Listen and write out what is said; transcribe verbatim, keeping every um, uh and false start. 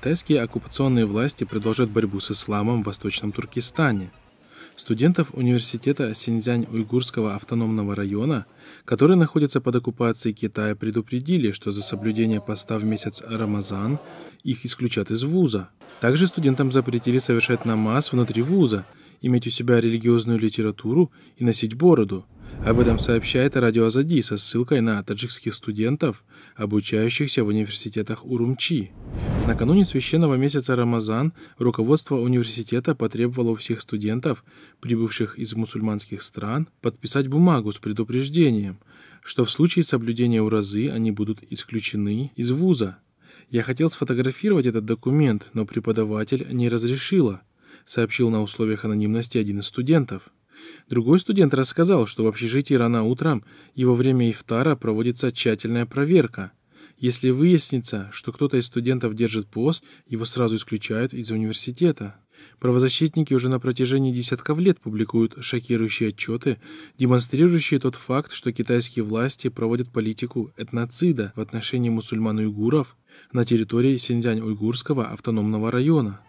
китайские оккупационные власти продолжают борьбу с исламом в Восточном Туркестане. Студентов университета Синьцзян-Уйгурского автономного района, которые находятся под оккупацией Китая, предупредили, что за соблюдение поста в месяц Рамазан их исключат из вуза. Также студентам запретили совершать намаз внутри вуза, иметь у себя религиозную литературу и носить бороду. Об этом сообщает радио Азади со ссылкой на таджикских студентов, обучающихся в университетах Урумчи. Накануне священного месяца Рамазан руководство университета потребовало у всех студентов, прибывших из мусульманских стран, подписать бумагу с предупреждением, что в случае соблюдения уразы они будут исключены из вуза. «Я хотел сфотографировать этот документ, но преподаватель не разрешила», сообщил на условиях анонимности один из студентов. Другой студент рассказал, что в общежитии рано утром и во время ифтара проводится тщательная проверка. Если выяснится, что кто-то из студентов держит пост, его сразу исключают из университета. Правозащитники уже на протяжении десятков лет публикуют шокирующие отчеты, демонстрирующие тот факт, что китайские власти проводят политику этноцида в отношении мусульман-уйгуров на территории Синьцзян-Уйгурского автономного района.